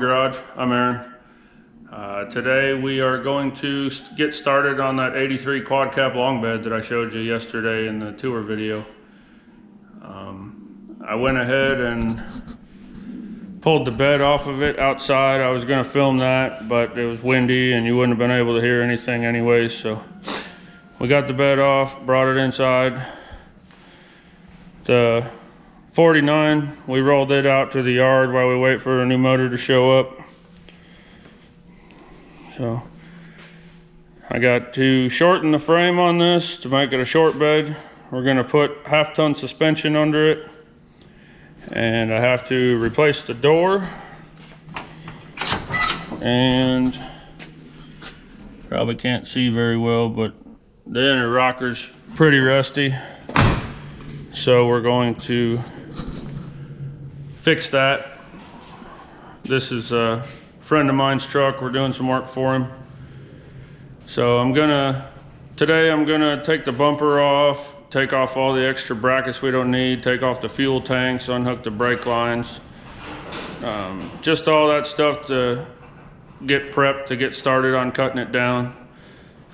Farm Garage. I'm Aaron. Today we are going to get started on that 83 quad cap long bed that I showed you yesterday in the tour video. I went ahead and pulled the bed off of it outside. I was going to film that, but it was windy and you wouldn't have been able to hear anything anyways. So we got the bed off, brought it inside. The 49, we rolled it out to the yard while we wait for a new motor to show up. So I got to shorten the frame on this to make it a short bed. We're going to put half-ton suspension under it, and I have to replace the door and probably can't see very well, but the inner rocker's pretty rusty, so we're going to fix that. This is a friend of mine's truck. We're doing some work for him. So today I'm gonna take the bumper off, take off all the extra brackets we don't need, take off the fuel tanks, unhook the brake lines, just all that stuff to get prepped to get started on cutting it down.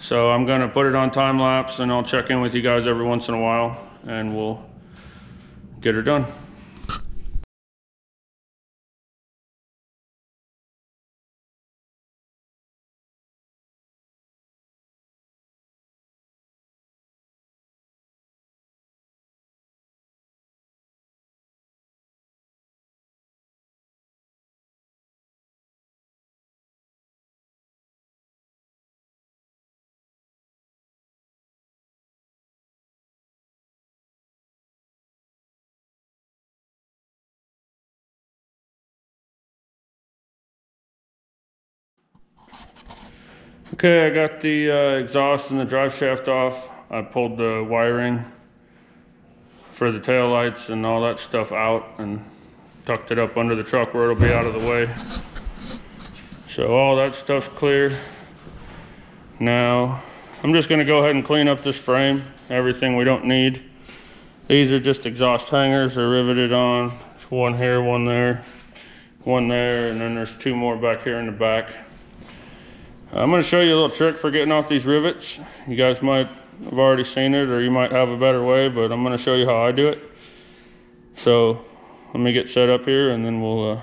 So I'm gonna put it on time lapse and I'll check in with you guys every once in a while and we'll get her done. Okay, I got the exhaust and the drive shaft off. I pulled the wiring for the taillights and all that stuff out and tucked it up under the truck where it'll be out of the way. So all that stuff's clear. Now, I'm just gonna go ahead and clean up this frame, everything we don't need. These are just exhaust hangers, they're riveted on. There's one here, one there, and then there's two more back here in the back. I'm going to show you a little trick for getting off these rivets. You guys might have already seen it, or you might have a better way, but I'm going to show you how I do it. So let me get set up here and then we'll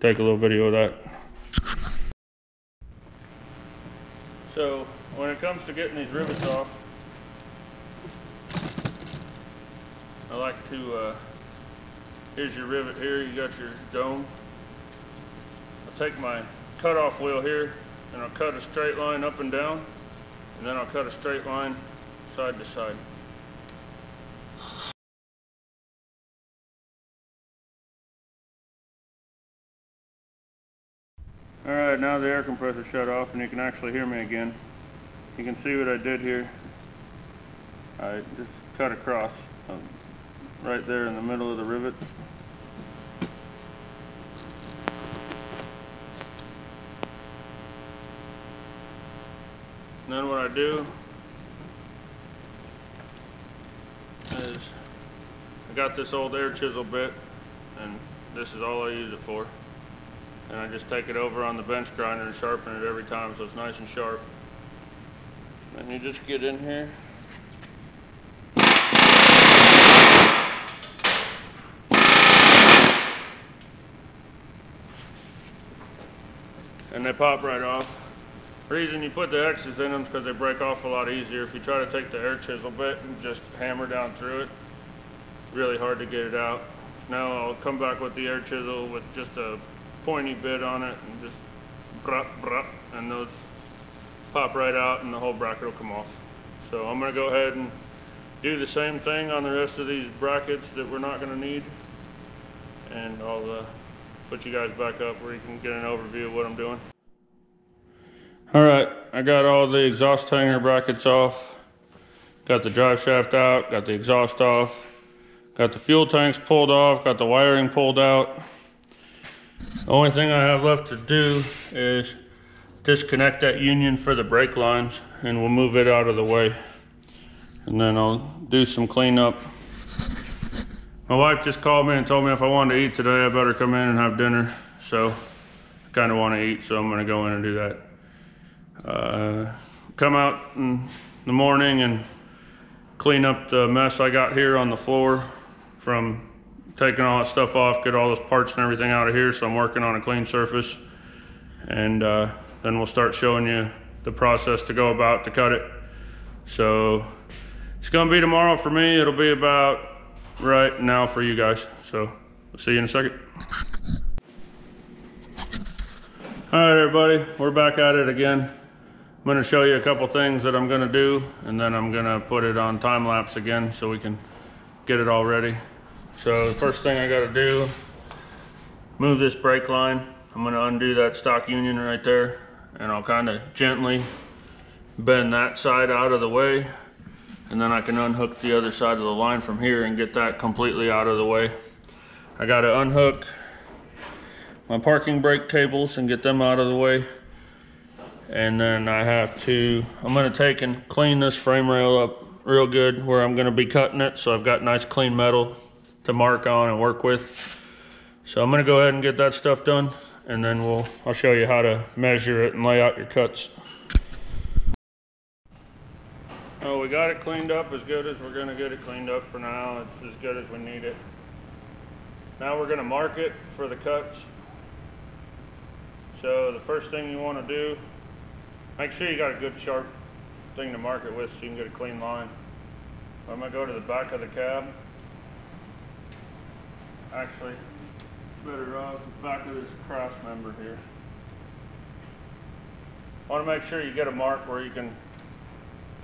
take a little video of that. So when it comes to getting these rivets off, I like to, here's your rivet here, you got your dome. I'll take my cutoff wheel here, and I'll cut a straight line up and down, and then I'll cut a straight line side to side. All right, now the air compressor shut off and you can actually hear me again. You can see what I did here. I just cut across right there in the middle of the rivets. Then what I do is I got this old air chisel bit, and this is all I use it for, and I just take it over on the bench grinder and sharpen it every time so it's nice and sharp. And you just get in here, and they pop right off. The reason you put the X's in them is because they break off a lot easier. If you try to take the air chisel bit and just hammer down through it, really hard to get it out. Now I'll come back with the air chisel with just a pointy bit on it and just bruh, bruh, and those pop right out and the whole bracket will come off. So I'm going to go ahead and do the same thing on the rest of these brackets that we're not going to need, and I'll put you guys back up where you can get an overview of what I'm doing. All right, I got all the exhaust hanger brackets off, got the drive shaft out, got the exhaust off, got the fuel tanks pulled off, got the wiring pulled out. The only thing I have left to do is disconnect that union for the brake lines and we'll move it out of the way. And then I'll do some cleanup. My wife just called me and told me if I wanted to eat today, I better come in and have dinner. So kind of want to eat, so I'm going to go in and do that. Come out in the morning and clean up the mess I got here on the floor from taking all that stuff off, get all those parts and everything out of here, so I'm working on a clean surface. And then we'll start showing you the process to go about to cut it. So it's gonna be tomorrow for me. It'll be about right now for you guys. So we'll see you in a second. All right, everybody, we're back at it again. I'm gonna show you a couple things that I'm gonna do, and then I'm gonna put it on time lapse again so we can get it all ready. So the first thing I gotta do, move this brake line. I'm gonna undo that stock union right there, and I'll kind of gently bend that side out of the way, and then I can unhook the other side of the line from here and get that completely out of the way. I gotta unhook my parking brake cables and get them out of the way. And then I have to, I'm gonna take and clean this frame rail up real good where I'm gonna be cutting it, so I've got nice clean metal to mark on and work with. So I'm gonna go ahead and get that stuff done, and then I'll show you how to measure it and lay out your cuts. Oh, we got it cleaned up as good as we're gonna get it cleaned up for now. It's as good as we need it. Now we're gonna mark it for the cuts. So the first thing you wanna do, make sure you got a good sharp thing to mark it with so you can get a clean line. I'm gonna go to the back of the cab. Actually, better off the back of this cross member here. I want to make sure you get a mark where you can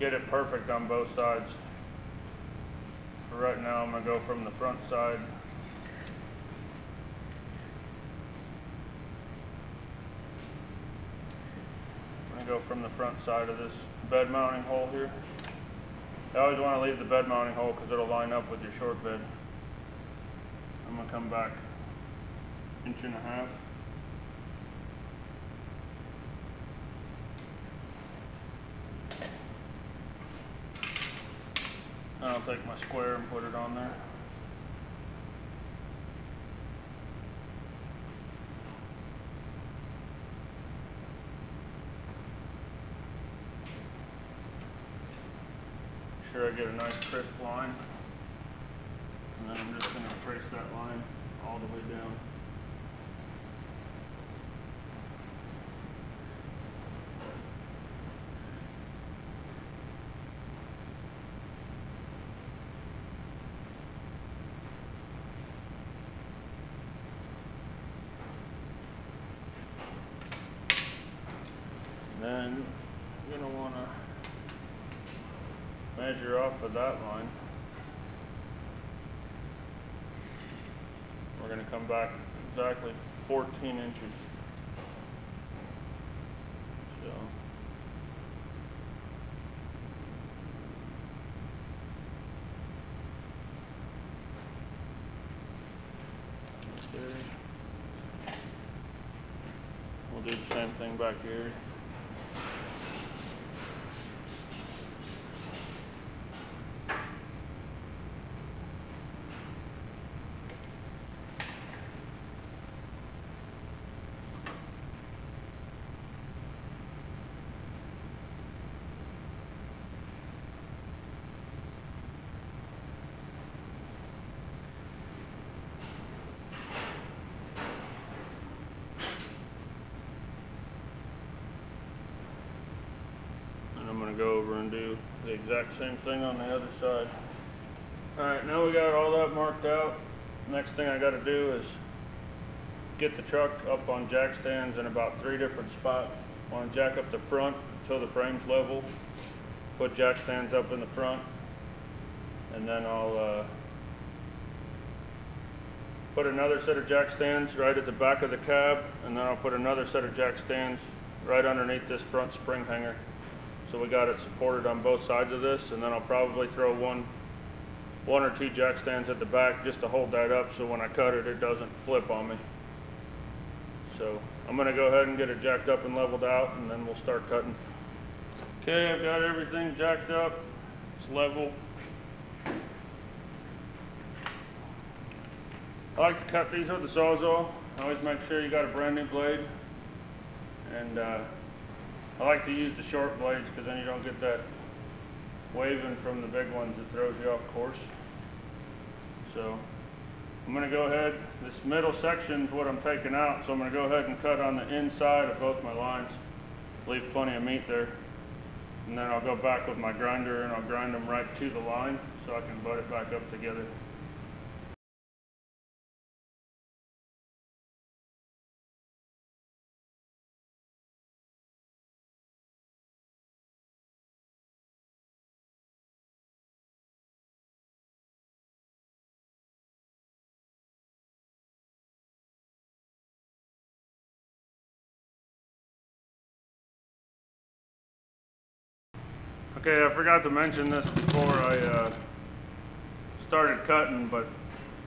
get it perfect on both sides. For right now, I'm going to go from the front side. I'm going to go from the front side of this bed mounting hole here. I always want to leave the bed mounting hole because it'll line up with your short bed. I'm going to come back inch and a half. I'll take my square and put it on there. Make sure I get a nice crisp line. And then I'm just going to trace that line all the way down. Then you're going to want to measure off of that line. We're going to come back exactly 14 inches. So okay. We'll do the same thing back here. Go over and do the exact same thing on the other side. All right, now we got all that marked out. Next thing I got to do is get the truck up on jack stands in about 3 different spots. I want to jack up the front until the frame's level, put jack stands up in the front, and then I'll put another set of jack stands right at the back of the cab, and then I'll put another set of jack stands right underneath this front spring hanger. So we got it supported on both sides of this, and then I'll probably throw one or two jack stands at the back just to hold that up so when I cut it, it doesn't flip on me. So I'm gonna go ahead and get it jacked up and leveled out, and then we'll start cutting. Okay, I've got everything jacked up, it's level. I like to cut these with the Sawzall. Always make sure you got a brand new blade. And I like to use the short blades because then you don't get that waving from the big ones that throws you off course. So I'm going to go ahead, this middle section is what I'm taking out, so I'm going to go ahead and cut on the inside of both my lines, leave plenty of meat there. And then I'll go back with my grinder and I'll grind them right to the line so I can butt it back up together. Okay, I forgot to mention this before I started cutting, but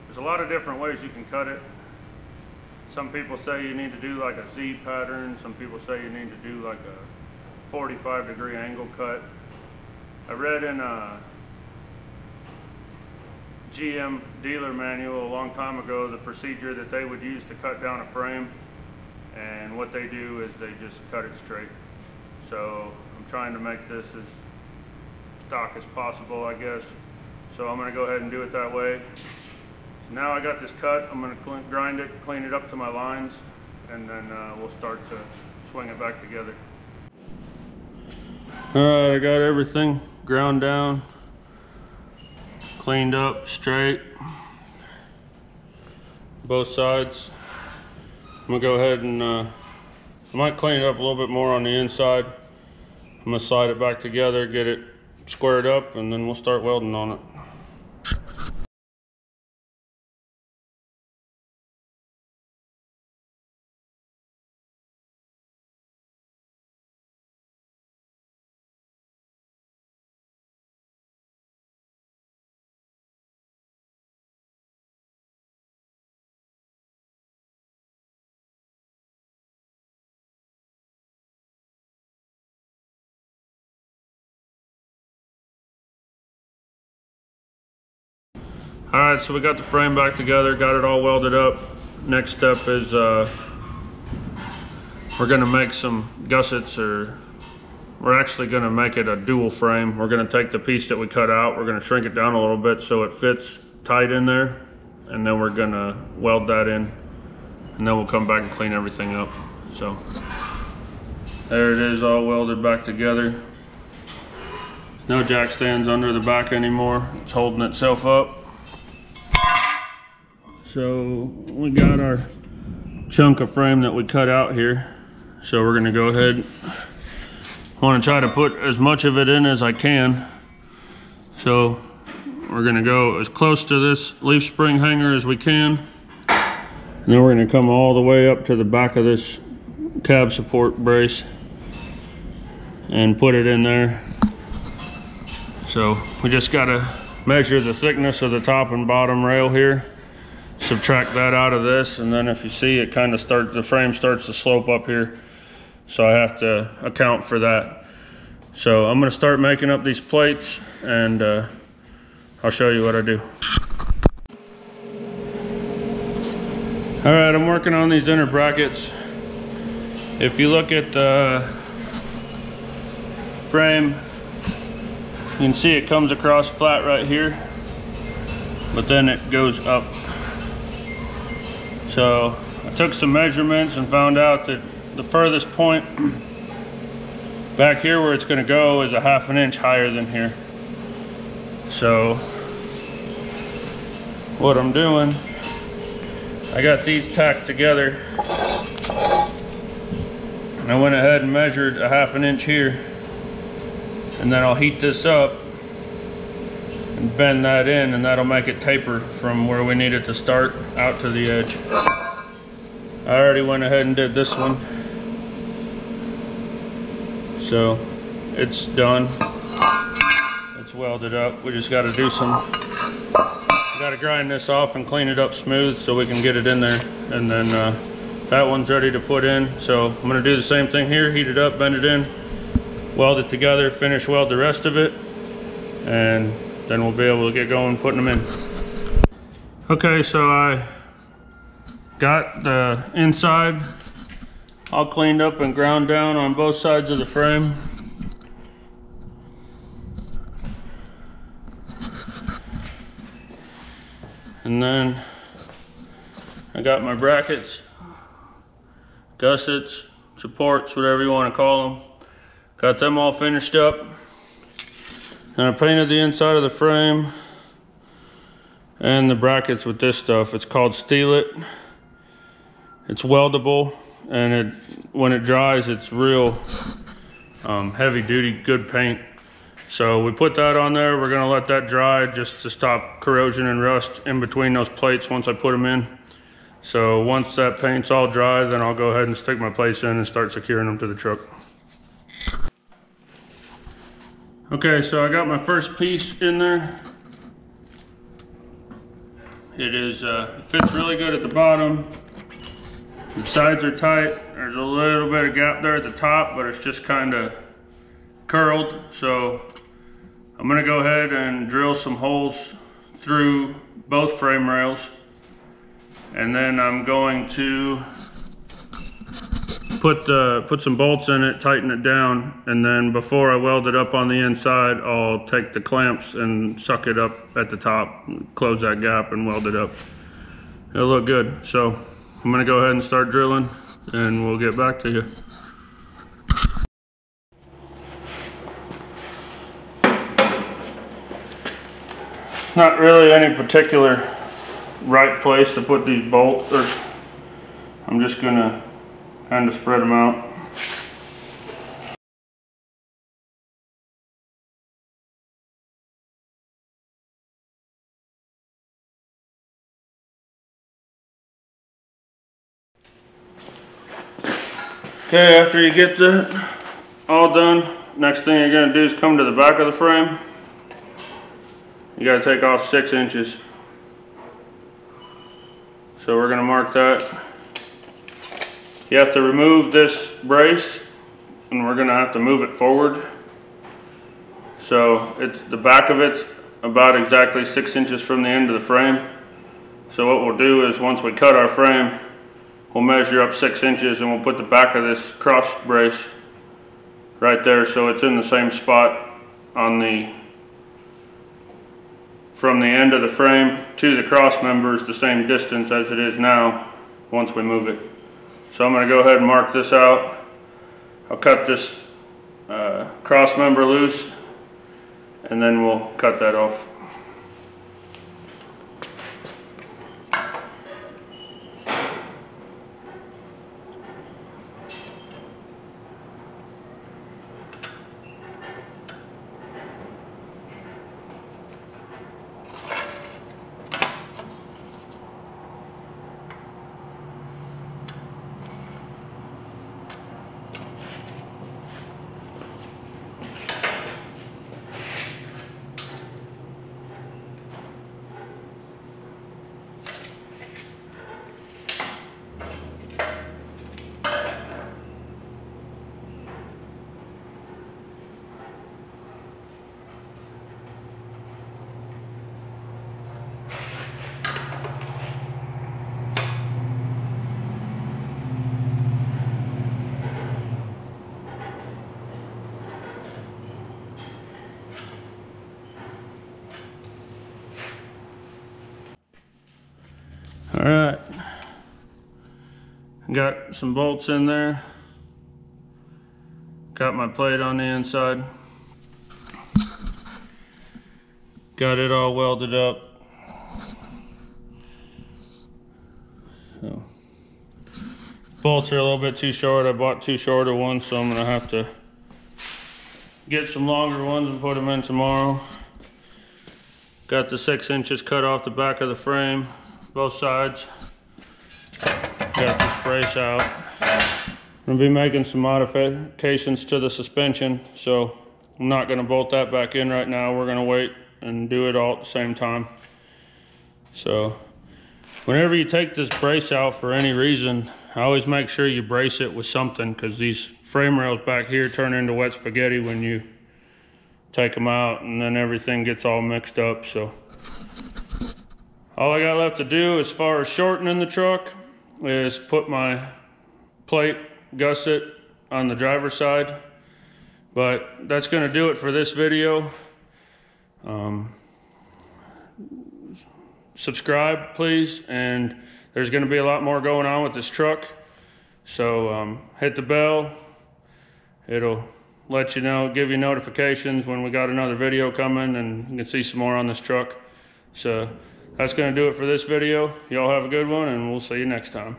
there's a lot of different ways you can cut it. Some people say you need to do like a Z pattern. Some people say you need to do like a 45-degree angle cut. I read in a GM dealer manual a long time ago the procedure that they would use to cut down a frame, and what they do is they just cut it straight. So I'm trying to make this as stock as possible, I guess. So I'm going to go ahead and do it that way. So now I got this cut. I'm going to grind it, clean it up to my lines, and then we'll start to swing it back together. All right, I got everything ground down, cleaned up, straight, both sides. I'm going to go ahead and I might clean it up a little bit more on the inside. I'm going to slide it back together, get it squared up, and then we'll start welding on it. All right, so we got the frame back together, got it all welded up. Next step is we're gonna make some gussets, or we're actually gonna make it a dual frame. We're gonna take the piece that we cut out, we're gonna shrink it down a little bit so it fits tight in there, and then we're gonna weld that in, and then we'll come back and clean everything up. So there it is, all welded back together. No jack stands under the back anymore. It's holding itself up. So we got our chunk of frame that we cut out here. So we're gonna go ahead. I wanna try to put as much of it in as I can. So we're gonna go as close to this leaf spring hanger as we can. And then we're gonna come all the way up to the back of this cab support brace and put it in there. So we just gotta measure the thickness of the top and bottom rail here. Subtract that out of this, and then if you see it kind of the frame starts to slope up here, so I have to account for that. So I'm going to start making up these plates, and I'll show you what I do. All right, I'm working on these inner brackets. If you look at the frame, you can see it comes across flat right here, but then it goes up. So I took some measurements and found out that the furthest point back here where it's gonna go is 1/2 inch higher than here. So what I'm doing, I got these tacked together, and I went ahead and measured 1/2 inch here, and then I'll heat this up and bend that in, and that'll make it taper from where we need it to start out to the edge. I already went ahead and did this one, so it's done. It's welded up. We just got to do some, got to grind this off and clean it up smooth so we can get it in there, and then that one's ready to put in. So I'm going to do the same thing here, heat it up, bend it in, weld it together, finish weld the rest of it, and then we'll be able to get going putting them in. Okay, so I got the inside all cleaned up and ground down on both sides of the frame. And then I got my brackets, gussets, supports, whatever you want to call them. Got them all finished up. And I painted the inside of the frame and the brackets with this stuff. It's called Steelit. It's weldable, and when it dries, it's real heavy duty, good paint. So we put that on there. We're gonna let that dry just to stop corrosion and rust in between those plates once I put them in. So once that paint's all dry, then I'll go ahead and stick my plates in and start securing them to the truck. Okay, so I got my first piece in there. It is fits really good at the bottom. The sides are tight. There's a little bit of gap there at the top, but it's just kind of curled. So I'm gonna go ahead and drill some holes through both frame rails, and then I'm going to put some bolts in it, tighten it down, and then before I weld it up on the inside, I'll take the clamps and suck it up at the top, close that gap, and weld it up. It'll look good. So I'm gonna go ahead and start drilling, and we'll get back to you. Not really any particular right place to put these bolts. I'm just gonna kind of spread them out. Okay, after you get that all done, next thing you're going to do is come to the back of the frame. You got to take off 6 inches. So we're going to mark that. You have to remove this brace, and we're going to have to move it forward. So it's the back of it's about exactly 6 inches from the end of the frame. So what we'll do is once we cut our frame, we'll measure up 6 inches, and we'll put the back of this cross brace right there, so it's in the same spot on the from the end of the frame to the cross members, the same distance as it is now once we move it. So I'm going to go ahead and mark this out. I'll cut this cross member loose, and then we'll cut that off. All right, got some bolts in there, got my plate on the inside, got it all welded up. So, bolts are a little bit too short. I bought two shorter ones, so I'm gonna have to get some longer ones and put them in tomorrow. Got the 6 inches cut off the back of the frame, both sides. Got this brace out. I'm going to be making some modifications to the suspension, so I'm not going to bolt that back in right now. We're going to wait and do it all at the same time. So whenever you take this brace out for any reason, I always make sure you brace it with something, because these frame rails back here turn into wet spaghetti when you take them out, and then everything gets all mixed up. So all I got left to do as far as shortening the truck is put my plate gusset on the driver's side. But that's going to do it for this video. Subscribe, please, and there's going to be a lot more going on with this truck. So hit the bell. It'll let you know, give you notifications when we got another video coming, and you can see some more on this truck. So that's going to do it for this video. Y'all have a good one, and we'll see you next time.